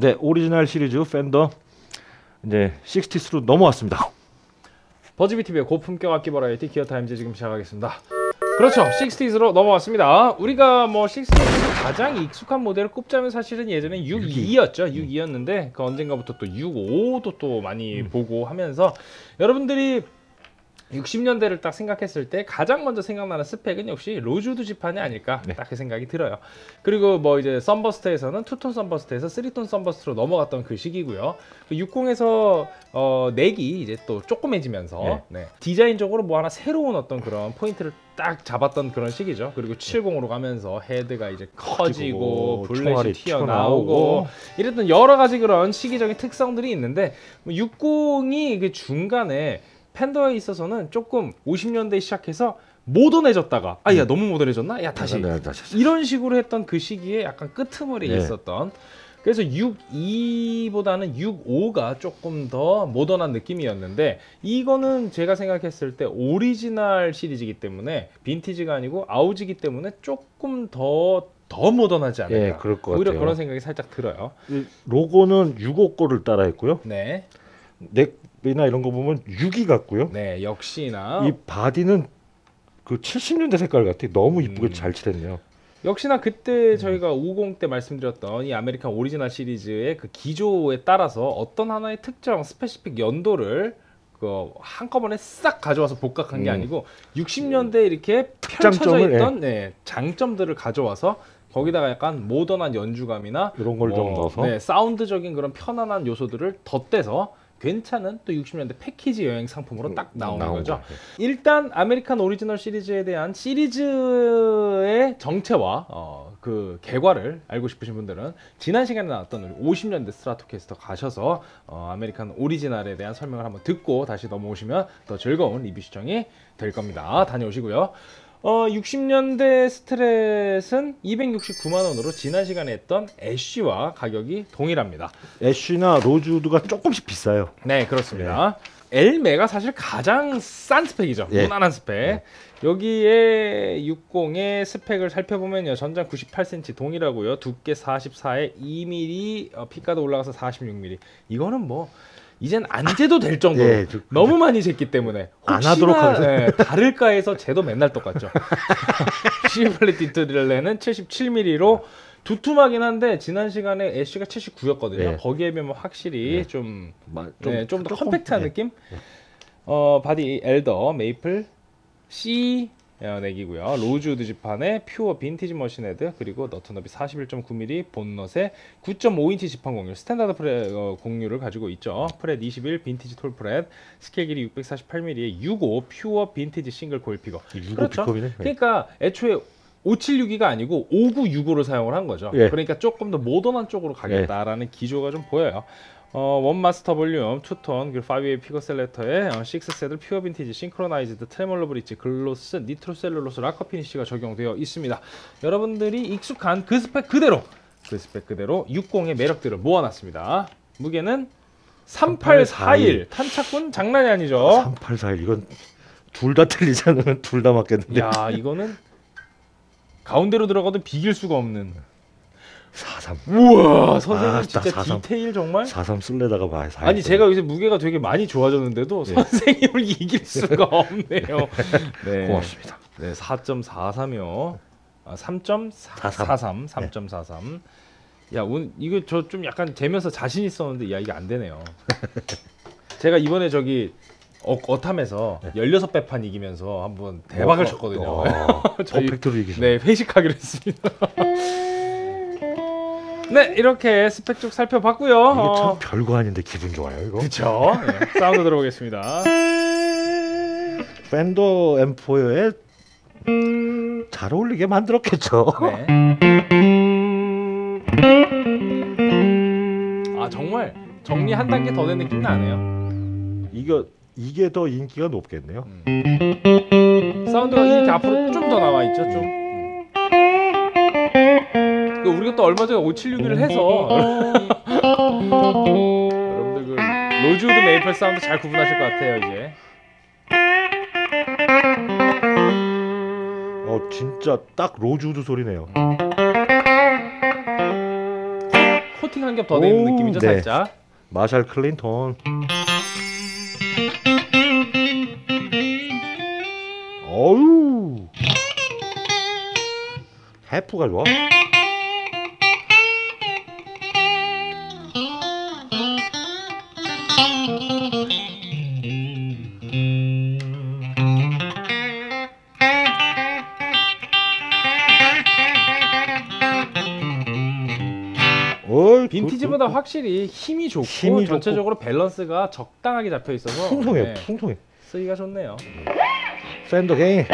네, 오리지널 시리즈 팬더 이제 60스로 넘어왔습니다. 버즈비 TV의 고품격 악기 버라이티 기어타임즈 지금 시작하겠습니다. 그렇죠, 60스로 넘어왔습니다. 우리가 뭐 60스에서 가장 익숙한 모델을 꼽자면 사실은 예전에 62였죠. 62였는데 그 언젠가부터 또 65도 또 많이 보고 하면서 여러분들이 60년대를 딱 생각했을 때 가장 먼저 생각나는 스펙은 역시 로즈우드 지판이 아닐까, 네, 딱 그 생각이 들어요. 그리고 뭐 이제 썬버스트에서는 투톤 썬버스트에서 3톤 썬버스트로 넘어갔던 그 시기고요. 60에서 넥이 이제 또 조그매지면서, 네, 네, 디자인적으로 뭐 하나 새로운 어떤 그런 포인트를 딱 잡았던 그런 시기죠. 그리고 70으로 가면서 헤드가 이제 커지고 블렛이 튀어나오고 이랬던 여러 가지 그런 시기적인 특성들이 있는데 60이 그 중간에 팬더에 있어서는 조금 50년대 시작해서 모던해졌다가 아, 야, 너무 모던해졌나? 야, 다시, 이런 식으로 했던 그 시기에 약간 끄트머리에, 네, 있었던, 그래서 62보다는 65가 조금 더 모던한 느낌이었는데 이거는 제가 생각했을 때 오리지널 시리즈이기 때문에 빈티지가 아니고 아우지이기 때문에 조금 더 모던하지 않을까, 네, 그럴 것 오히려 같아요. 그런 생각이 살짝 들어요. 로고는 65 거를 따라 했고요. 네. 넥이나 이런 거 보면 62 같고요. 네, 역시나 이 바디는 그 70년대 색깔 같아. 너무 이쁘게 잘 칠했네요. 역시나 그때 저희가 50 때 말씀드렸던 이 아메리칸 오리지널 시리즈의 그 기조에 따라서 어떤 하나의 특정 스페시픽 연도를 그 한꺼번에 싹 가져와서 복각한 게 아니고 60년대에 이렇게 펼쳐져 있던, 네, 장점들을 가져와서 거기다가 약간 모던한 연주감이나 이런 걸 좀 넣어서, 네, 사운드적인 그런 편안한 요소들을 덧대서 괜찮은 또 60년대 패키지 여행 상품으로 딱 나오는 거죠. 일단 아메리칸 오리지널 시리즈에 대한 시리즈의 정체와 그 개괄을 알고 싶으신 분들은 지난 시간에 나왔던 우리 50년대 스트라토캐스터 가셔서 아메리칸 오리지널에 대한 설명을 한번 듣고 다시 넘어오시면 더 즐거운 리뷰 시청이 될 겁니다. 다녀오시고요. 60년대 스트랫은 269만원으로 지난 시간에 했던 애쉬와 가격이 동일합니다. 애쉬나 로즈우드가 조금씩 비싸요. 네, 그렇습니다. 네. 엘메가 사실 가장 싼 스펙이죠. 네. 무난한 스펙. 네. 여기에 60의 스펙을 살펴보면요, 전장 98cm 동일하고요, 두께 44에 2mm, 핏가드 올라가서 46mm. 이거는 뭐 이젠 안 재도 될 정도로, 예, 너무 많이 쟀기 때문에 혹시나 안 하도록 하겠습니다. 예, 다를까 해서 재도 맨날 똑같죠. 시블렛 디트릴레는 77mm로 두툼하긴 한데 지난 시간에 애쉬가 79였거든요. 예. 거기에 비하면 확실히 좀 더, 예, 컴팩트한, 예, 느낌? 예. 바디 엘더 메이플 C 에어넥이고요. 로즈우드 지판에 퓨어 빈티지 머신헤드, 그리고 너트너비 41.9mm, 본넛에 9.5인치 지판 공률, 스탠다드 프렛 공률을 가지고 있죠. 프렛 21, 빈티지 톨 프렛, 스케일 길이 648mm에 65 퓨어 빈티지 싱글 골 픽업. 그렇죠? 픽업이네. 그러니까 애초에 5762가 아니고 5965를 사용을 한 거죠. 예. 그러니까 조금 더 모던한 쪽으로 가겠다라는, 예, 기조가 좀 보여요. 원마스터 볼륨, 투톤, 그리고 5웨이 피거 셀렉터에 6세들 퓨어 빈티지, 싱크로나이즈드, 트레몰로 브릿지, 글로스, 니트로셀룰로스, 락커 피니쉬가 적용되어 있습니다. 여러분들이 익숙한 그 스펙 그대로 60의 매력들을 모아놨습니다. 무게는 3841, 탄착군 장난이 아니죠. 3841, 이건 둘 다 틀리지 않으면 둘 다 맞겠는데. 야, 이거는 가운데로 들어가도 비길 수가 없는 43. 우와, 선생님, 아, 진짜 43. 디테일 정말 43 쓸래다가 봐야. 아니, 제가 요새 무게가 되게 많이 좋아졌는데도, 네, 선생님을 이길 수가 없네요. 네. 고맙습니다. 네, 4.43이요. 아, 3.43. 3.43. 네. 야, 오늘 이거 저 좀 약간 재면서 자신 있었는데, 야, 이게 안 되네요. 제가 이번에 저기 어탐에서 16배판 이기면서 한번 대박을 쳤거든요. 저희 퍼펙트로 이기죠. 네, 회식하기로 했습니다. 네, 이렇게 스펙 쪽 살펴봤고요. 이게 참 별거 아닌데 기분 좋아요, 이거. 그쵸? 네, 사운드 들어보겠습니다. 팬더 M4에 잘 어울리게 만들었겠죠. 네. 아, 정말 정리 한 단계 더 된 느낌 나네요. 이게 더 인기가 높겠네요. 사운드가 이렇게 앞으로 좀 더 나와 있죠, 좀. 우리가 또 얼마 전에 5761을 해서 여러분들 그 로즈우드 메이플 사운드 잘 구분하실 것 같아요. 이제 진짜 딱 로즈우드 소리네요. 코팅 스트링 한 겹 더 되는 느낌이죠. 네. 살짝 마샬 클린턴. 어우, 해프가 좋아. 빈티지보다 확실히 힘이 좋고 전체적으로 좋고. 밸런스가 적당하게 잡혀 있어서 풍성해요. 네. 풍성해. 쓰기가 좋네요. 샌더 게임.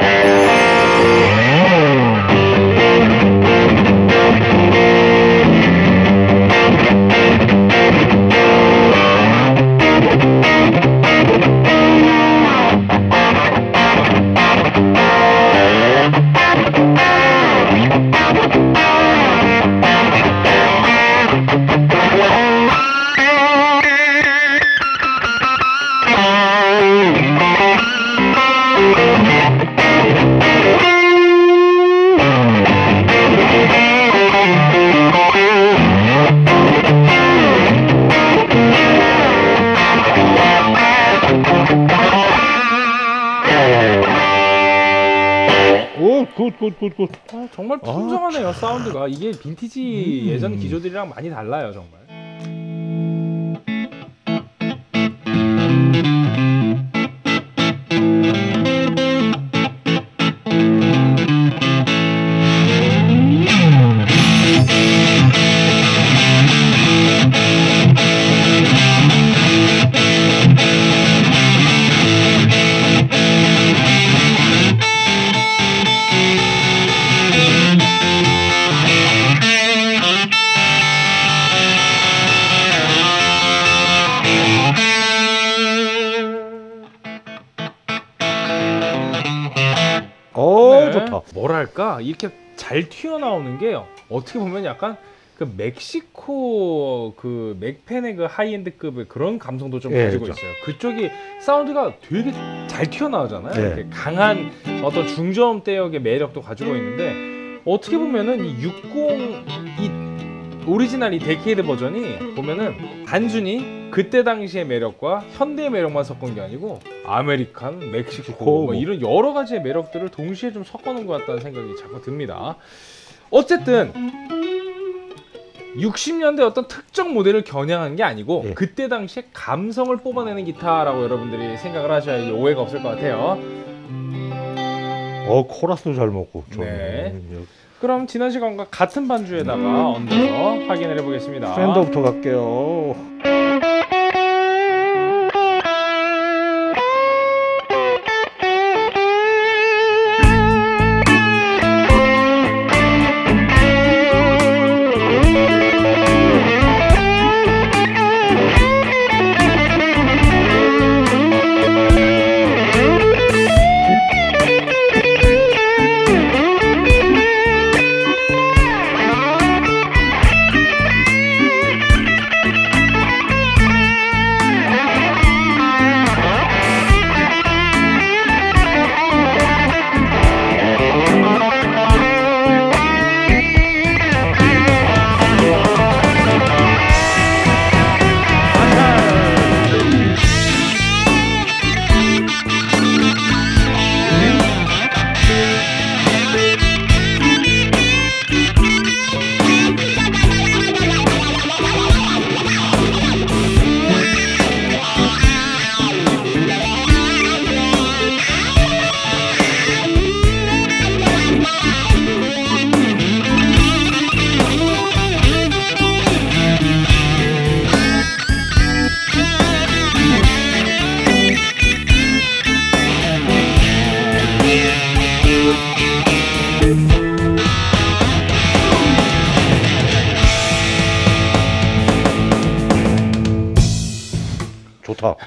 굿. 아, 정말 풍성하네요. 사운드가. 이게 빈티지 예전 기조들이랑 많이 달라요, 정말. 뭐랄까, 이렇게 잘 튀어나오는 게 어떻게 보면 약간 그 멕시코 그 맥펜의 그 하이엔드급의 그런 감성도 좀 가지고 그렇죠. 있어요. 그쪽이 사운드가 되게 잘 튀어나오잖아요. 이렇게 강한 어떤 중저음대역의 매력도 가지고 있는데, 어떻게 보면은 이 60 오리지널 이 데케이드 버전이 보면은 단순히 그때 당시의 매력과 현대의 매력만 섞은 게 아니고 아메리칸, 멕시코 뭐 이런 여러 가지의 매력들을 동시에 좀 섞어놓은 것 같다는 생각이 자꾸 듭니다. 어쨌든 60년대 어떤 특정 모델을 겨냥한 게 아니고 그때 당시의 감성을 뽑아내는 기타라고 여러분들이 생각을 하셔야 오해가 없을 것 같아요. 코러스도 잘 먹고 좋네. 그럼 지난 시간과 같은 반주에다가 얹어서 확인을 해보겠습니다. 팬더부터 갈게요.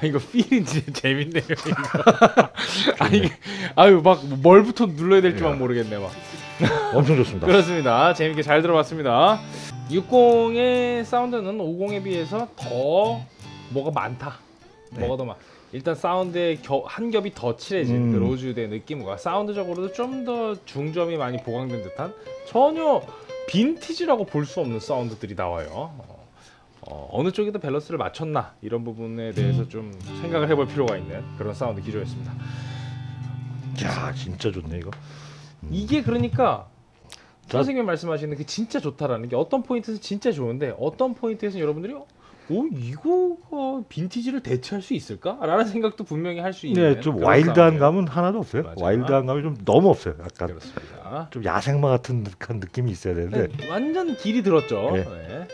이거 필인지 재밌네요. 이거. 아니, 아유 막 뭘부터 눌러야 될지 막 모르겠네 막. 엄청 좋습니다. 그렇습니다. 재밌게 잘 들어봤습니다. 60의 사운드는 50에 비해서 더 뭐가 많다. 뭐가 더 많. 일단 사운드의 한 겹이 더 칠해진 그 로즈의 느낌과 사운드적으로도 좀 더 중점이 많이 보강된 듯한 전혀 빈티지라고 볼 수 없는 사운드들이 나와요. 어느 쪽이든 밸런스를 맞췄나 이런 부분에 대해서 좀 생각을 해볼 필요가 있는 그런 사운드 기조였습니다. 야 진짜 좋네 이거. 이게 그러니까 선생님이 말씀하시는 게 진짜 좋다라는 게 어떤 포인트에서 진짜 좋은데 어떤 포인트에서 여러분들이 오 이거 빈티지를 대체할 수 있을까라는 생각도 분명히 할 수 있는. 네, 좀 와일드한 감은 하나도 없어요. 맞아. 와일드한 감이 좀 너무 없어요. 약간 그렇습니다. 좀 야생마 같은 듯한 느낌이 있어야 되는데 네, 완전 길이 들었죠. 네. 네.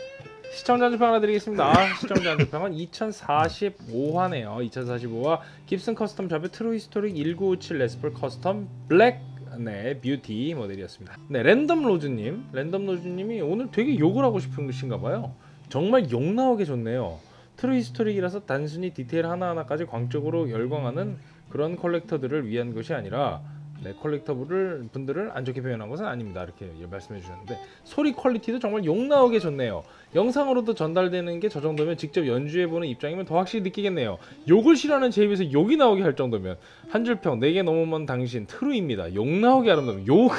시청자 한줄 평 하나 드리겠습니다. 시청자 한줄 평은 2045화네요. 2045화 깁슨 커스텀 자뷰 트루 히스토릭 1957 레스폴 커스텀 블랙 네 뷰티 모델이었습니다. 네 랜덤 로즈님이 오늘 되게 욕을 하고 싶은 것인가봐요. 정말 욕 나오게 좋네요. 트루 히스토릭이라서 단순히 디테일 하나하나까지 광적으로 열광하는 그런 컬렉터들을 위한 것이 아니라 네, 컬렉터분들을 안 좋게 표현한 것은 아닙니다. 이렇게 말씀해 주셨는데 소리 퀄리티도 정말 욕 나오게 좋네요. 영상으로도 전달되는 게 저 정도면 직접 연주해보는 입장이면 더 확실히 느끼겠네요. 욕을 싫어하는 제 입에서 욕이 나오게 할 정도면 한 줄평 4개 넘으면 당신 트루입니다. 욕 나오게 아름다운 욕을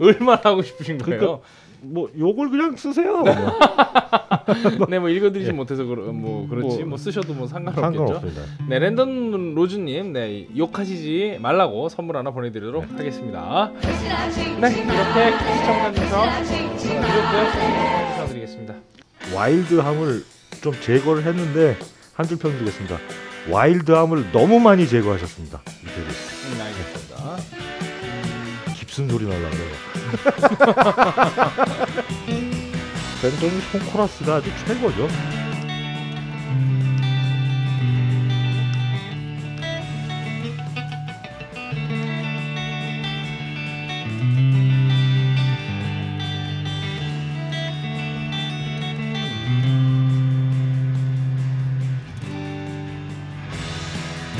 얼마나 하고 싶으신 거예요? 그러니까 뭐 욕을 그냥 쓰세요. 뭐. 네, 뭐 읽어드리지 예. 못해서 그렇지 뭐 쓰셔도 뭐 상관없겠죠. 네, 랜덤 로즈님, 네 욕하시지 말라고 선물 하나 보내드리도록 네. 하겠습니다. 네, 이렇게 시청자님께서 축하드리겠습니다. 와일드함을 좀 제거를 했는데 한 줄 평 드리겠습니다. 와일드함을 너무 많이 제거하셨습니다. 알겠습니다. 깁슨 소리 날라고. 밴드는 콩코러스가 아주 최고죠.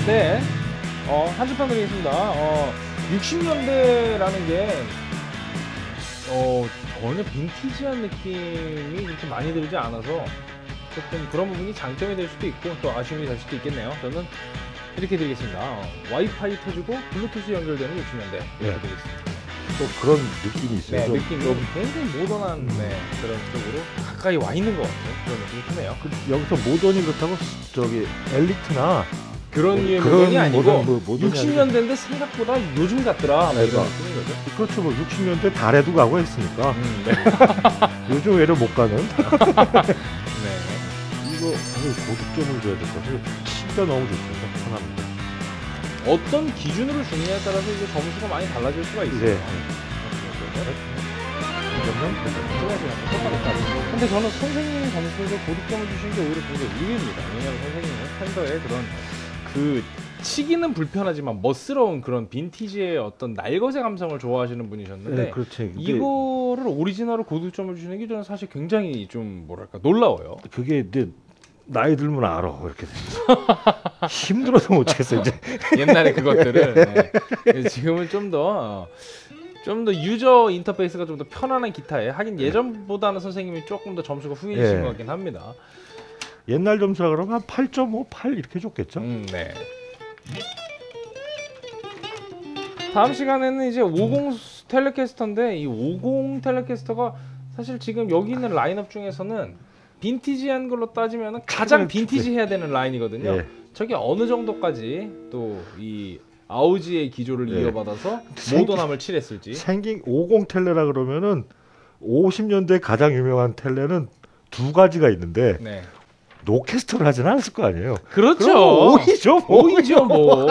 네, 한 줄 평 드리겠습니다. 60년대라는 게 전혀 빈티지한 느낌이 그렇게 많이 들지 않아서 어쨌든 그런 부분이 장점이 될 수도 있고 또 아쉬움이 될 수도 있겠네요. 저는 이렇게 드리겠습니다. 와이파이 터지고 블루투스 연결되는 60년대 이렇게 드리겠습니다. 또 그런 느낌이 있어요. 네, 느낌이 굉장히 모던한 네, 그런 쪽으로 가까이 와 있는 것 같아요. 그런 느낌이 드네요. 여기서 모던이 그렇다고 저기 엘리트나 그런 유의 물건이 아니고 모던 60년대인데 생각보다 요즘 같더라. 네, 이런 거죠. 그렇죠. 뭐 60년대 달에도 가고 했으니까 네. 요즘 외로 못 가는. 네. 이거 고득점을 줘야 될 것 같아요. 진짜 너무 좋습니다. 편합니다. 어떤 기준으로 주느냐에 따라서 이제 점수가 많이 달라질 수가 있어요. 네. 근데 저는 선생님이 점수에서 고득점을 주신 게 오히려 그게 의미입니다. 왜냐하면 선생님은 팬더의 그런 그 치기는 불편하지만 멋스러운 그런 빈티지의 어떤 날것의 감성을 좋아하시는 분이셨는데 네, 그렇지. 이거를 오리지널로 고득점을 주시는 게 저는 사실 굉장히 좀 뭐랄까 놀라워요. 그게 이제 나이 들면 알아 이렇게 힘들어서 못 치겠어 이제 옛날에 그것들을 네. 지금은 좀 더 유저 인터페이스가 좀 더 편안한 기타에 하긴 예전보다는 선생님이 조금 더 점수가 후해지신 네. 것 같긴 합니다. 옛날 점수라 그러면 한 8.5, 8 이렇게 줬겠죠? 네. 다음 시간에는 이제 50 텔레캐스터인데 이 50 텔레캐스터가 사실 지금 여기 있는 라인업 중에서는 빈티지한 걸로 따지면 가장 빈티지해야 되는 라인이거든요. 네. 저게 어느 정도까지 또 이 아우지의 기조를 네. 이어받아서 모던함을 칠했을지. 생긴 50 텔레라 그러면은 50년대 가장 유명한 텔레는 두 가지가 있는데. 네. 노캐스트를 하진 않았을 거 아니에요. 그렇죠. 오이죠 뭐.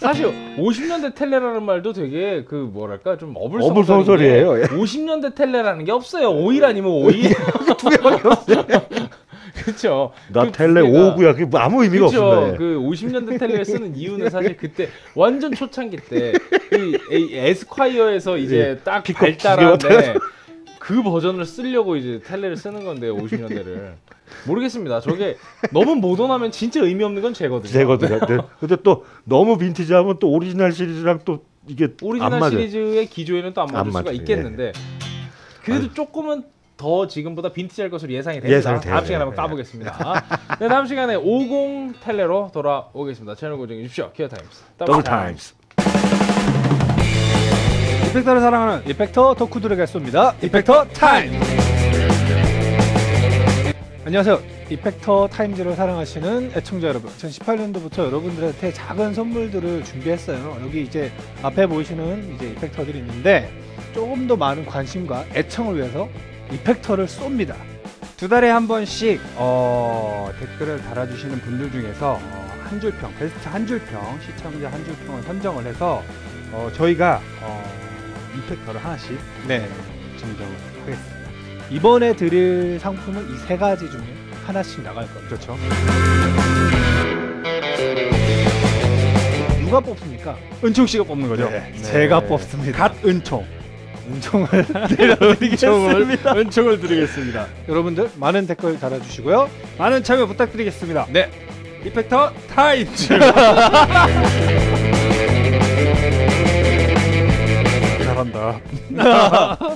사실 50년대 텔레라는 말도 되게 그 뭐랄까 좀 어불성설이에요. 50년대 텔레라는 게 없어요. 오일 아니면 오이. 두 개밖에 없어요. 그렇죠. 나 그 텔레 5구야. 그게 아무 의미가 그쵸? 없습니다. 그 50년대 텔레를 쓰는 이유는 사실 그때 완전 초창기 때 그 에스콰이어에서 이제 딱 발달한데 그 버전을 쓰려고 이제 텔레를 쓰는 건데 50년대를 모르겠습니다. 저게 너무 모던하면 진짜 의미 없는 건 제거든요. 네. 근데 또 너무 빈티지하면 또 오리지널 시리즈랑 또 이게 오리지널 안 맞아요. 시리즈의 기조에는 또 안 맞을 수가 있겠는데 그래도 아유. 조금은 더 지금보다 빈티지할 것으로 예상이 됩니다. 다음 시간에 한번 까보겠습니다. 네, 다음 시간에 50 텔레로 돌아오겠습니다. 채널 고정해 주십시오. 기어 타임스. 더블 타임스. 이펙터를 사랑하는 이펙터 덕후들에게 쏩니다. 이펙터 타임. 안녕하세요. 이펙터 타임즈를 사랑하시는 애청자 여러분, 2018년도부터 여러분들한테 작은 선물들을 준비했어요. 여기 이제 앞에 보이시는 이제 이펙터들이 있는데, 조금 더 많은 관심과 애청을 위해서 이펙터를 쏩니다. 2달에 한 번씩 댓글을 달아주시는 분들 중에서 한 줄평, 베스트 한 줄평, 시청자 한 줄평을 선정을 해서 저희가 이펙터를 하나씩 증정을 하겠습니다. 이번에 드릴 상품은 이 세 가지 중에 하나씩 나갈 겁니다. 그렇죠. 누가 뽑습니까? 은총 씨가 뽑는 거죠? 네. 제가 뽑습니다. 갓 은총. 은총을 드리겠습니다. 여러분들 많은 댓글 달아주시고요. 많은 참여 부탁드리겠습니다. 네. 이펙터 타임즈. 잘한다.